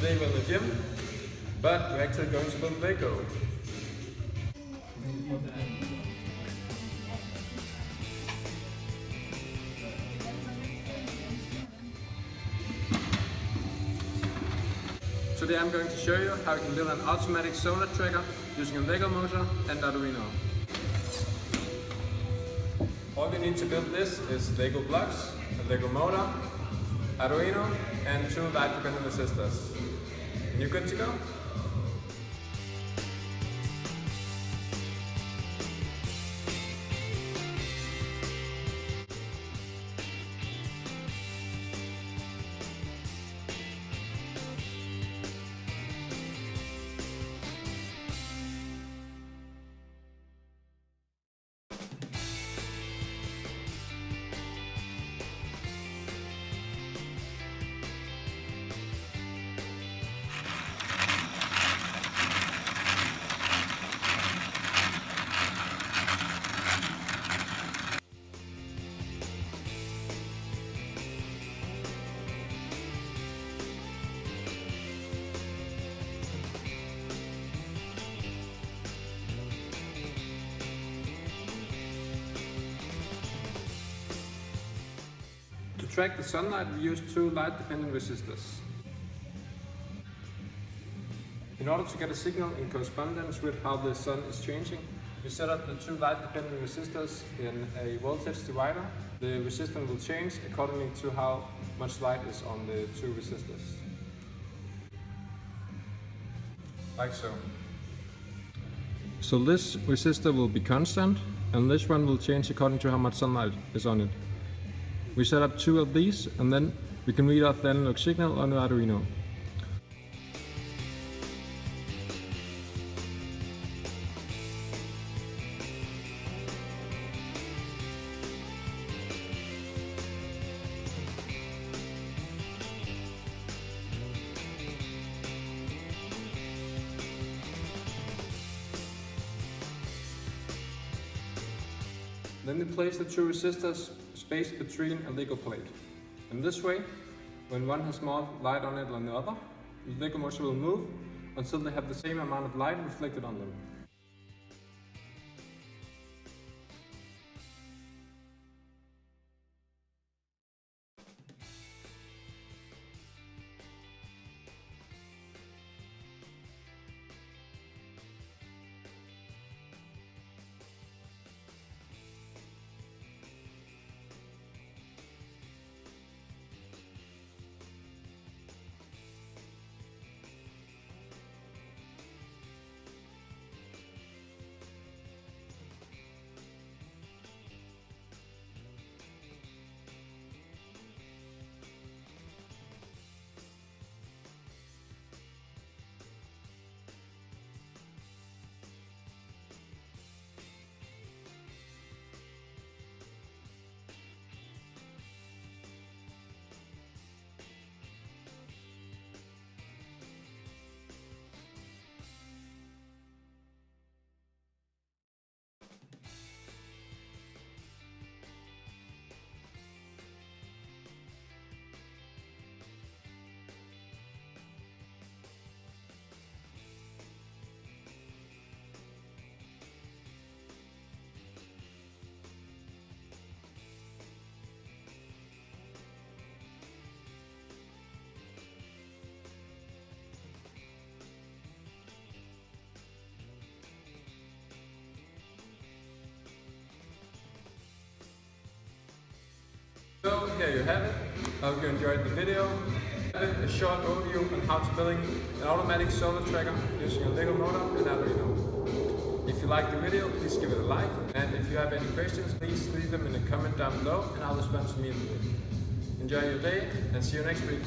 Today we're in the gym, but we're actually going to build LEGO. Today I'm going to show you how you can build an automatic solar tracker using a LEGO motor and Arduino. All you need to build this is LEGO blocks, a LEGO motor, Arduino and two light dependent resistors. And you're good to go. To track the sunlight, we use two light-dependent resistors. In order to get a signal in correspondence with how the sun is changing, we set up the two light-dependent resistors in a voltage divider. The resistance will change according to how much light is on the two resistors. Like so. So this resistor will be constant, and this one will change according to how much sunlight is on it. We set up two of these, and then we can read off the analog signal on the Arduino. Then we place the two resistors spaced between a LEGO plate. In this way, when one has more light on it than the other, the LEGO motor will move until they have the same amount of light reflected on them. So here you have it. I hope you enjoyed the video. A short overview on how to build an automatic solar tracker using a LEGO motor and Arduino. If you liked the video, please give it a like. And if you have any questions, please leave them in a comment down below and I'll respond to you immediately. Enjoy your day and see you next week.